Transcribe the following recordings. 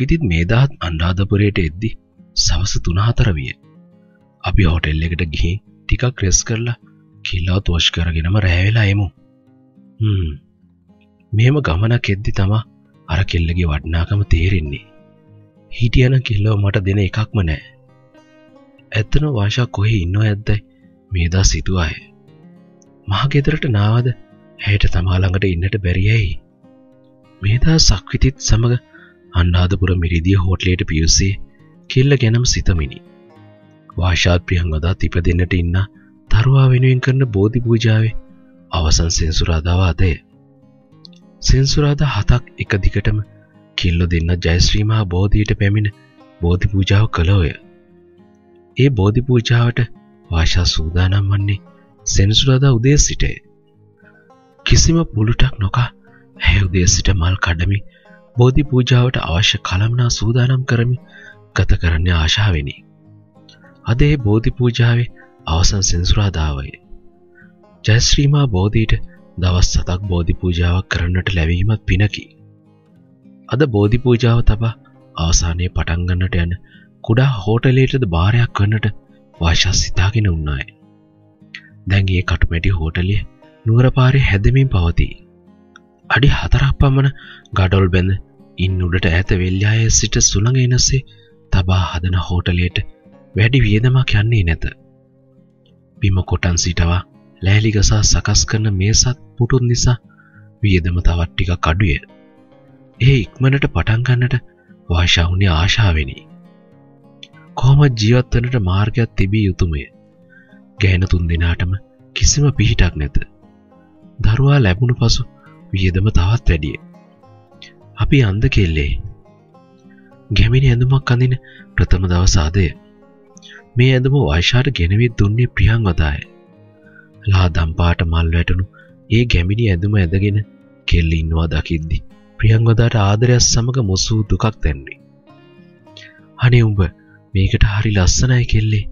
විදිත් මේ දහත් අනුරාධපුරයට එද්දි සවස් 3-4 විය. අපි හෝටල් එකට ගිහින් ටිකක් රෙස් කරලා කිලවත් වොෂ් කරගෙනම රැ වෙලා එමු. මෙහෙම ගමනක් එද්දි තමයි අර කෙල්ලගේ වටිනාකම තේරෙන්නේ. හිටියන කෙල්ලව මට දෙන එකක්ම නැහැ. ඇත්තනෝ වාෂා කොහෙ ඉන්නවද මේ දා සිටුවාය. මහා ගෙදරට නාවද ඇයට තමා ළඟට ඉන්නට බැරි ඇයි. මේ දා සක්විතිත් සමග අනුරාධපුර මිරිදිය හෝටලයට පිවිසී කෙල්ල ගැනම සිතමිනි. වාෂාත් ප්‍රියංගදා ඉපදෙන්නට ඉන්න තරුවා වෙනුවෙන් කරන බෝධි පූජාවේ අවසන් සෙන්සුරාදා වාදය. සෙන්සුරාදා 7ක් එක දිගටම කෙල්ල දෙන්න ජයශ්‍රී මහා බෝධියට පැමිණ බෝධි පූජාව කළෝය. ඒ බෝධි පූජාවට වාෂා සූදානම් වන්නේ සෙන්සුරාදා උදේ සිටය. කිසිම පුළුටක් නොකා ඇය උදේ සිට මල් කඩමින් බෝධි පූජාවට අවශ්‍ය කලමනා සූදානම් කරමින් ගත කරන්න ආශාවෙනි. අද ඒ බෝධි පූජාවේ අවසන් සෙන්සුරාදාවයි. ජයශ්‍රී මහා බෝධියට දවස් 7ක් බෝධි පූජාවක් කරන්නට ලැබීමත් පිනකි. අද බෝධි පූජාව තබා අවසානයේ පටන් ගන්නට යන කුඩා හෝටලයකද බාරයක් වන්නට වාෂා සිතාගෙන වුණාය. දැන් මේ කටුමැටි හෝටලයේ නුවර පාරේ හැදෙමින් පවතී. අඩි 4ක් පමණ ගඩොල් බැඳ ඉන් උඩට ඈත වෙල්යායේ සිට සුළඟ එනසේ තබා හදන හෝටලයට වැඩි වියදමක් යන්නේ නැත. බිම කොටන් සිටවා ලෑලි ගසා සකස් කරන මේසත් පුටුන් නිසා වියදම තවත් ටිකක් අඩුය. ඒ ඉක්මනට පටන් ගන්නට වාෂා උනේ ආශාවෙනි. කොහොමද ජීවත් වෙන්නට මාර්ගයක් තිබිය යුතුමය. ගැහෙන තුන් දිනාටම කිසිම පිහිටක් නැත. දරුවා ලැබුණු පසු වියදම තවත් වැඩිය. අපි අඳ කෙල්ලේ. ගැමිණි ඇඳුමක් අඳින ප්‍රථම දවස ආදය. මේ ඇඳුම වාෂාට ගෙනවිත් දුන්නේ ප්‍රියංවදාය. ලා දම්පාට මල් වැටුණු ඒ ගැමිණි ඇඳුම ඇඳගෙන කෙල්ල ඉන්නවා දකිද්දි ප්‍රියංගදාට ආදරයක් සමග මොසු දුකක් දැනුනේ. අනේ උඹ මේකට හරි ලස්සනයි කෙල්ලේ.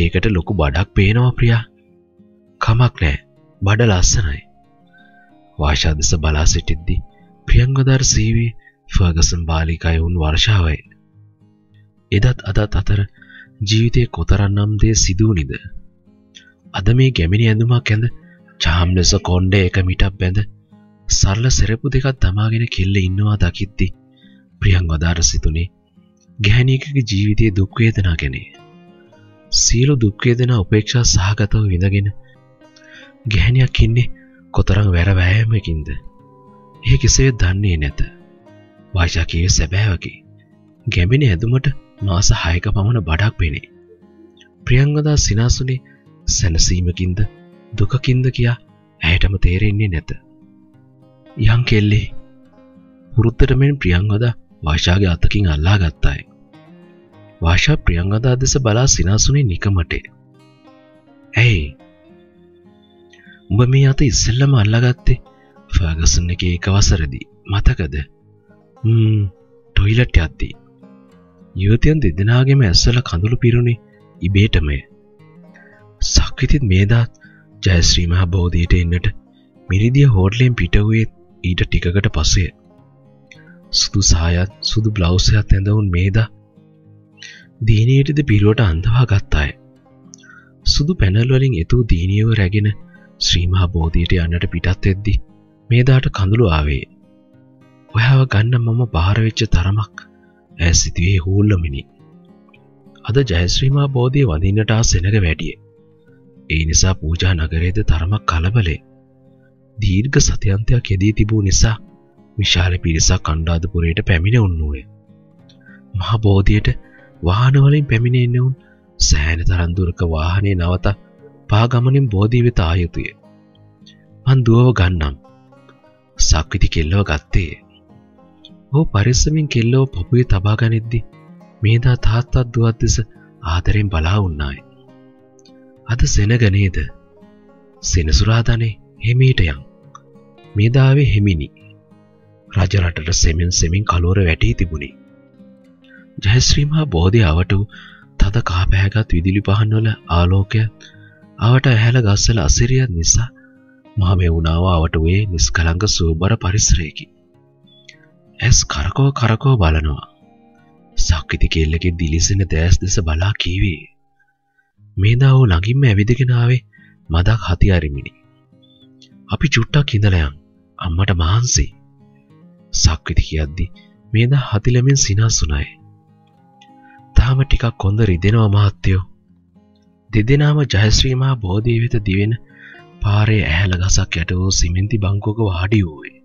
ඒකට ලොකු බඩක් පේනවා ප්‍රියා. කමක් නැහැ. බඩ ලස්සනයි. වාෂා දෙස බලා සිටිද්දී ප්‍රියංගදාට සීවි ෆර්ගසන් බාලිකයි වුන් වර්ෂාවයි. එදත් අදත් අතර ජීවිතේ කොතරම්නම් දේ සිදුුනිද. අද මේ ගැමිණි ඇඳුමක් ඇඳ චාම්ලස කොණ්ඩේ එක මිටක් බැඳ සරල සරපු දෙකක් තමාගෙන කෙල්ල ඉන්නවා දකිද්දි ප්‍රියංවදාට සිතුනේ ගැහණියකගේ ජීවිතයේ දුක් වේදනා ගැන. සියලු දුක් වේදනා උපේක්ෂා සහගතව විඳගෙන ගැහණියක් ඉන්නේ කොතරම් වැර වෑයමකින්ද? ඒ කිසිවෙත් දන්නේ නැත. වාෂා කියේ සැබෑවකි. ගැඹිනේ ඇඳුමට මාස 6ක පමණ බඩක් පෙනේ. ප්‍රියංවදා සිනාසුනේ සැනසීමකින්ද දුකකින්ද කියා ඇයටම තේරෙන්නේ නැත. යම් කෙල්ලේ වෘත්තර මෙන් ප්‍රියංගදා වාෂාගේ අතකින් අල්ලා ගත්තාය. වාෂා ප්‍රියංගදා දෙස බලා සිනාසුනේ නිකමටේ. "ඇයි? උඹ මේ අත ඉස්සෙල්ලම අල්ලා ගත්තේ ෆර්ගසන් එකේ එක වසරේදී මතකද? ටොයිලට් යද්දී." යුවතියන් දෙදෙනාගේම ඇස්වල කඳුළු පිරුණේ ඉබේටමය. සක්විතිත් මේදාත් ජයශ්‍රී මහා බෝධියට එන්නට මිරිදිය හෝටලෙන් පිටවුවේ ඊට ටිකකට පසුය. සුදු සායත් සුදු බ්ලවුසයත් ඇඳවුන් මේදා දිනියටද පිරුවට අඳවා ගත්තාය. සුදු පැනල් වලින් එතු දිනියව රැගෙන ශ්‍රී මහා බෝධියට යන්නට පිටත් වෙද්දී මේදාට කඳුළු ආවේ. ඔයාව ගන්න මම බාහිර වෙච්ච තරමක් ඇය සිටුවේ හෝල්ලමිනි. අද ජයශ්‍රී මහා බෝධිය වඳින්නට ආ සෙනග වැඩිය. ඒ නිසා පූජා නගරයේද තරමක් කලබලයි. දීර්ඝ සත්‍යන්තයක් යෙදී තිබූ නිසා විශාල පිරිසක් අනුරාධපුරයට පැමිණ වුණෝය. මහ බෝධියට වාහන වලින් පැමිණෙන්නේ උන් සෑහෙන තරම් දුරක වාහනේ නවත පහ ගමනින් බෝධිය වෙත ආ යුතුය. මං දුවව ගන්නම්. සක්විති කෙල්ලව ගත්තේ. ඔහු පරිස්සමින් කෙල්ලව පපුවේ තබා ගනිද්දී මේදා තාත්තා දුවත් දෙස ආදරෙන් බලා වුණාය. අද සෙනග නේද? සෙනසුරාදානේ හිමීට යම්. මේදාවේ හිමිනි රජරටට සෙමින් සෙමින් කලවර වැටී තිබුණි. ජයශ්‍රී මහා බෝධිය අවට තද කහපෑගත් විදුලි පහන් වල ආලෝකය අවට ඇහැල ගස්සල අසිරිය නිසා මහමෙවුනාව අවට වේ නිස්කලංක සුවබර පරිසරයකි. ඇස් කරකෝ කරකෝ බලනවා. සක්විති කෙල්ලගේ දිලිසෙන දැස් දෙස බලා කීවි. මේ දා ඔහු ළඟින්ම ඇවිදගෙන ආවේ මදක් හති අරිමිනි. අපි චුට්ටක් ඉඳලා යන්. අම්මට මහන්සි. සක්විති කියද්දි මේ දා හති ළමෙන් සිනාසුණයි. තාම ටිකක් කොන්ද රිදෙනවා මහත්තයෝ. දෙදෙනාම ජයශ්‍රී මහ බෝධිය වෙත දිවෙන පාරේ ඇහැල ගසක් යට වූ සිමෙන්ති බංකුවක වාඩි වූයේ.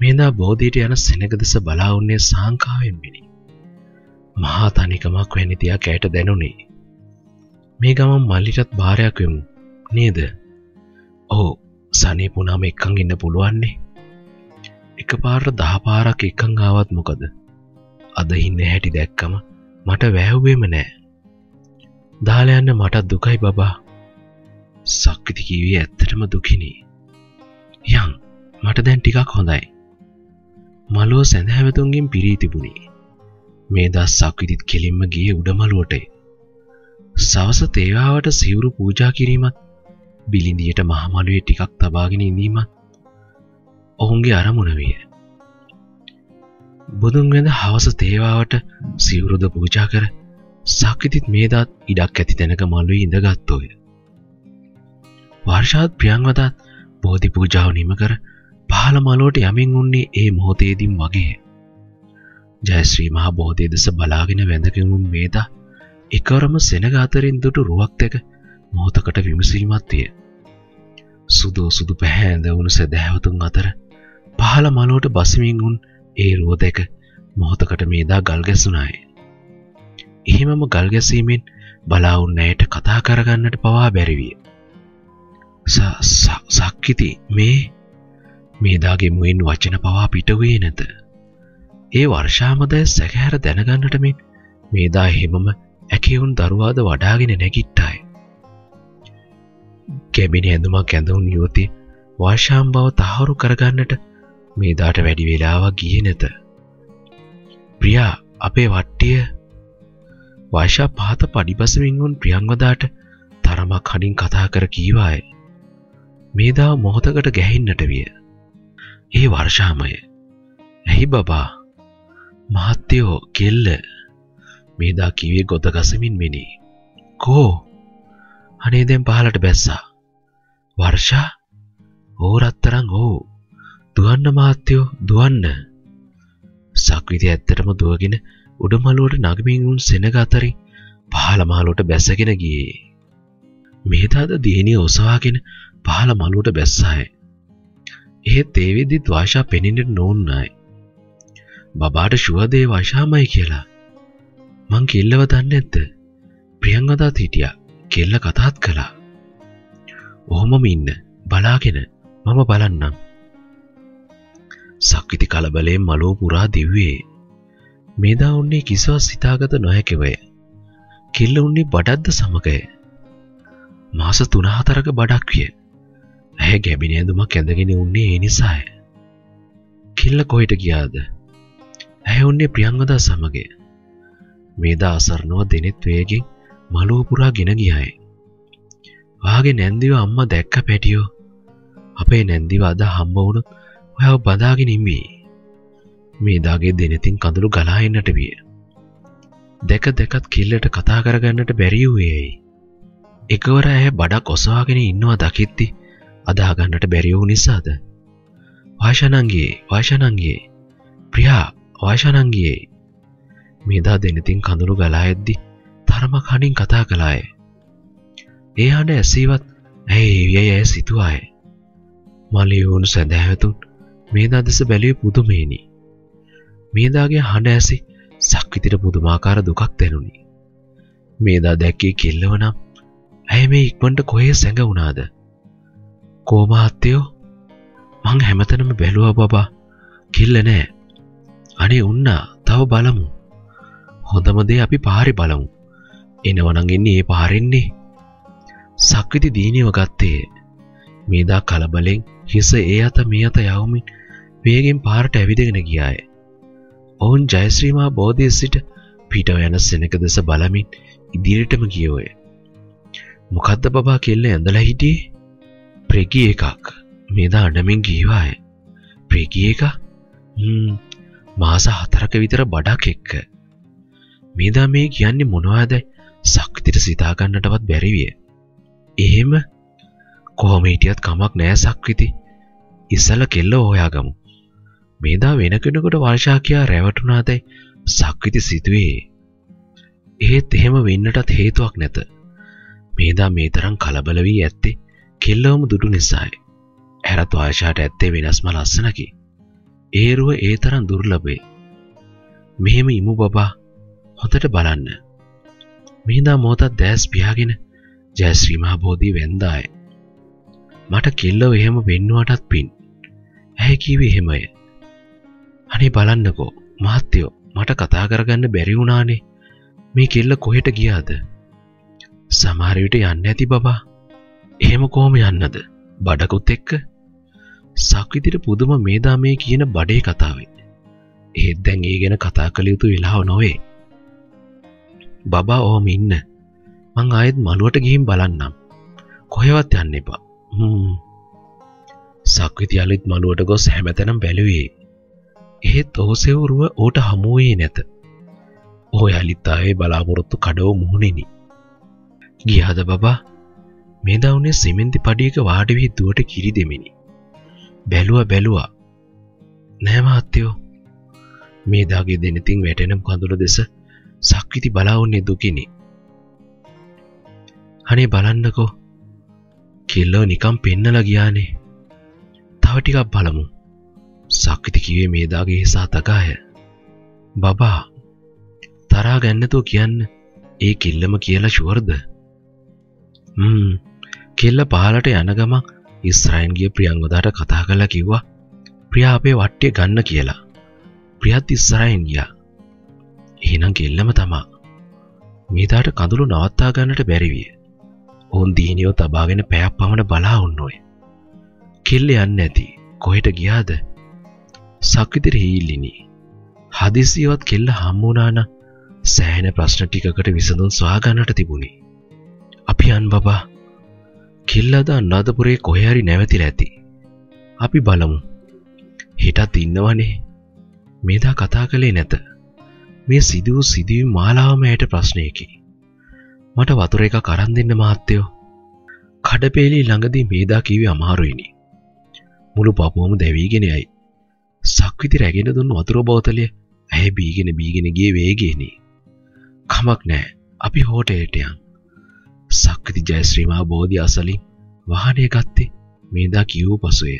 මේදා බෝධියට යන සෙනඟ දෙස බලා වුණේ සාංකාවෙන් මිනි. මහා තනිකමක් වැනි තියක් ඇයට දැනුනේ. මේ ගමන් මල්ලිටත් බාරයක් වෙමු නේද? ඔව්, සනීප වුණාම එක්කන් ඉන්න පුළුවන්නේ. එකපාරට 10 පාරක් එක්කන් ආවත් මොකද? අද ඉන්නේ හැටි දැක්කම මට වැහුවේම නෑ. දාලා යන්න මට දුකයි බබා. සක්විති කිව්වේ ඇත්තටම දුකිනේ. යන් මට දැන් ටිකක් හොඳයි. මලුව සඳහැවතුන්ගෙන් පිරී තිබුණේ. මේ දවස් සක්විතිත් කෙලින්ම ගියේ උඩමළුවට. සවස තේවාවට සිවුරු පූජා කිරීමත් බිලිඳියට මහමළුවේ ටිකක් තබාගෙන ඉඳීමත් ඔවුන්ගේ අරමුණ විය. බුදුන් වැඳ හවස තේවාවට සිවුරුද පූජා කර සක්විතිත් මේ දාත් ඉඩක් ඇති තැනක මළුවේ ඉඳගත්ෝය. වර්ෂාත් ප්‍රියංවදත් බෝධි පූජාව නිම කර පහළ මළුවට යමින් උන්නේ ඒ මොහොතේදීම වගේ. ජයශ්‍රී මහ බෝධිය දෙස බලාගෙන වැඳගෙන උන් මේදා එකවරම සෙනග අතරින් දුටු රුවක් දෙක මොහොතකට විමසීමක් විය. සුදු සුදු පැහැඳ වුණු සදහැවතුන් අතර පහළ මළුවට බසමින් උන් ඒ රුව දෙක මොහොතකට මේදා ගල් ගැසුණාය. එහෙමම ගල් ගැසීමෙන් බලා උන් ඇයට කතා කරගන්නට පවා බැරි විය. සක්විති මේ දාගේ මුවෙන් වචන පවා පිටුවේ නැත. ඒ වර්ෂාමද සැකහැර දැනගන්නට මේ දා හැමම ඇකේවුන් දරුවාද වඩාගෙන නැගිට්ටාය. කැබිනි ඇඳුමක් ඇඳුන් යුවතී වර්ෂාම් බව තහවුරු කරගන්නට මේ දාට වැඩි වේලාවක් ගියේ නැත. ප්‍රියා අපේ වට්ටිය. වර්ෂා පහත පඩිබසමින් වුන් ප්‍රියංවදාට තරමක් කඩින් කතා කර කීවාය. මේ දා මොහොතකට ගැහින්නට විය. ඒ වර්ෂාමය. ඇයි බබා? මහත්තයෝ කෙල්ල. මේ දා කිව්වේ ගොත ගසමින් මිනි. කෝ? අනේ දැන් පහලට බැස්සා. වර්ෂා? ඕ රත්තරන් ඕ. දුවන්න මහත්තයෝ දුවන්න. සක්විති ඇත්තටම දුවගෙන උඩමළුවට නගමින් උන් සෙනග අතරින් පහළ මළුවට බැසගෙන ගියේ. මේ දාද දිහිණිය ඔසවාගෙන පහළ මළුවට බැස්සාය. එහෙත් ඒ විදිහට වාෂා පෙනෙන්නට නොඋනායි. බබාට ෂුවර්ද ඒ වාෂාමයි කියලා. මං කෙල්ලව දන්නේ නැද්ද? ප්‍රියංවදාත් හිටියා. කෙල්ල කතාත් කළා. ඔහොමම ඉන්න බලාගෙන මම බලන්නම්. සක්විති කලබලයෙන් මළුව පුරා දිව්වේ. මේ දා උන්නේ කිසිවක් සිතාගත නොහැකිවය. කෙල්ල උන්නේ බඩද්ද සමගය. මාස 3-4ක බඩක් විය. ඇය ගැබිනි ඇඳුමක් ඇඳගෙන උන්නේ ඒ නිසාය. කෙල්ල කොහෙට ගියාද? ඇය උන්නේ ප්‍රියංවදා සමගය. මේ දා අසරණව දිනෙත් වේගෙන් මළුව පුරා ගෙන ගියාය. වාගේ නැන්දිව අම්මා දැක්ක පැටියෝ. අපේ නැන්දිව අද හම්බ වුණොත් ඔයාව බදාගෙන ඉමි. මේ දාගේ දිනෙතින් කඳුළු ගලා එන්නට විය. දෙක දෙකත් කෙල්ලට කතා කරගන්නට බැරි වූයේයි. එකවර ඇය බඩක් ඔසවාගෙන ඉන්නවා දකිද්දි අදා ගන්නට බැරි වූ නිසාද? වාෂානංගියේ ප්‍රියා වාෂානංගියේ මේ දා දෙනෙතින් කඳුළු ගලා යද්දි තරම කණින් කතා කළාය. ඒ හඬ ඇසීවත් ඇය සිතුවාය. මලියුණු සඳහැවතුන් මේ දා දෙස බැලුවේ පුදුමේනි. මේ දාගේ හඬ ඇසී සක්විතිට පුදුමාකාර දුකක් දැනුනි. මේ දා දැක්කේ කෙල්ලව නම් ඇය මේ ඉක්මනට කොහේ සැඟවුණාද? කෝ මහත්තයෝ? මං හැමතැනම බැලුවා බබා. කිල්ල නෑ. අනේ උන්නා තව බලමු. හොඳම දේ අපි පාරේ බලමු. එනවනම් එන්නේ ඒ පාරෙන්නේ. සක්විති දීනියව ගත්තේ. මේ දා කලබලෙන් හිස ඒ අත මේ අත යවමින් වේගෙන් පාරට ඇවිදගෙන ගියාය. ඔවුන් ජයශ්‍රී මහ බෝධිය සිට පිටව යන සෙනඟ දෙස බලමින් ඉදිරියටම ගියෝය. මොකද්ද බබා කෙල්ල ඇඳලා හිටියේ? ප්‍රෙගී එකක්. මේ දා අඬමින් ගීවාය. ප්‍රෙගී එක? මාස 4ක විතර බඩක් එක්ක මේ දා මේ කියන්නේ මොනවද ශක්තියට සිතා ගන්නටවත් බැරි විය. එහෙම කොහොම හිටියත් කමක් නෑ ශක්තිති. ඉස්සල කෙල්ල හොයාගමු. මේ දා වෙන කෙනෙකුට වර්ෂා කියා රැවටුණාදයි ශක්තිති සිතුවේ. ඒත් එහෙම වෙන්නටත් හේතුවක් නැත. මේ දා මේ තරම් කලබල වී ඇත්තේ කෙල්ලවම දුටු නිසායි. හැරත් වර්ෂාට ඇත්තේ වෙනස්ම ලස්සනකි. ඒරුව ඒ තරම් දුර්ලභයි. මෙහෙම ඉමු බබා හොතට බලන්න. මෙහිඳා මොහොතක් දැස් පියාගෙන ජයශ්‍රී මහ බෝධිය වැන්දාය. මට කෙල්ලව එහෙම වෙන්නවටත් පින්. ඇයි කිව්වේ එහෙමයි? අනේ බලන්නකෝ මහත්තයෝ මට කතා කරගන්න බැරි වුණානේ. මේ කෙල්ල කොහෙට ගියාද? සමහර විට යන්නේ නැති බබා. එහෙම කොහොම යන්නද? බඩකුත් එක්ක සක්විතිට පුදුම මේදා මේ කියන බඩේ කතාවේ. ඒත් දැන් ඒ ගැන කතා කළ යුතු වෙලාව නොවේ. බබා ඕම ඉන්න. මං ආයෙත් මළුවට ගිහින් බලන්නම්. කොහෙවත් යන්න එපා. සක්විති අලෙත් මළුවට ගොස් හැමතැනම බැලුවේ. ඒත් ඔහු සෙවුරුව ඌට හමු වෙන්නේ නැත. ඔහු යලිත් ආයේ බලාපොරොත්තු කඩව මුහුණෙනි. ගියාද බබා? මේදා උනේ සිමෙන්ති පඩියක වාඩි වී දුවට කිරි දෙමිනි. බැලුවා නෑ මහත්තයෝ. මේ දාගේ දෙනිතින් වැටෙන කඳුළු දෙස සක්විති බලාවන්නේ දුකිනි. අනේ බලන්නකෝ කෙල්ලෝ නිකම් පෙන්නලා ගියානේ. තව ටිකක් බලමු. සක්විති කිව්වේ මේ දාගේ හිසා තකාය. බබා තරහා ගන්නතෝ කියන්න. ඒ කෙල්ලම කියලා ෂුවර්ද? කෙල්ල පහලට යන ගමන් ඉස්රායින්ගේ ප්‍රියංගදාට කතා කරලා කිව්වා ප්‍රියා අපේ වට්ටිය ගන්න කියලා. ප්‍රියත් ඉස්රායින් ගියා. එහෙනම් කෙල්ලම තමා. මේදාට කඳුළු නවත්තා ගන්නට බැරි විය. ඕන් දිහිනියෝ තබාගෙන පැයක් පමණ බලා වුණෝය. කෙල්ල යන්නේ නැති. කොහෙට ගියාද? සක්විතිර හීලිනි. හදිසියවත් කෙල්ල හම්බ වුණා නම් සෑහෙන ප්‍රශ්න ටිකකට විසඳුම් සොයා ගන්නට තිබුණි. අපි යන් බබා. කෙල්ලද අනාදපුරේ කොහේ හරි නැවතිලා ඇති. අපි බලමු. හිටත් ඉන්නවනේ. මේදා කතා කළේ නැත. මේ සිදුවි මාලාවම ඇයට ප්‍රශ්නයකි. මට වතුර එකක් අරන් දෙන්න මහත්තයෝ. කඩපේලි ළඟදී මේදා කිව්වේ අමාරුයිනි. මුළු පපුවම දැවිගෙන යයි. සක්විති රැගෙන දුන්න වතුර බෝතලය ඇය බීගෙන ගියේ වේගේනි. කමක් නැහැ. අපි හෝටලයට යන්. සක්විති ජයශ්‍රී මහ බෝධිය අසලින් වාහනය ගත්තේ මේදා කියූ පසුය.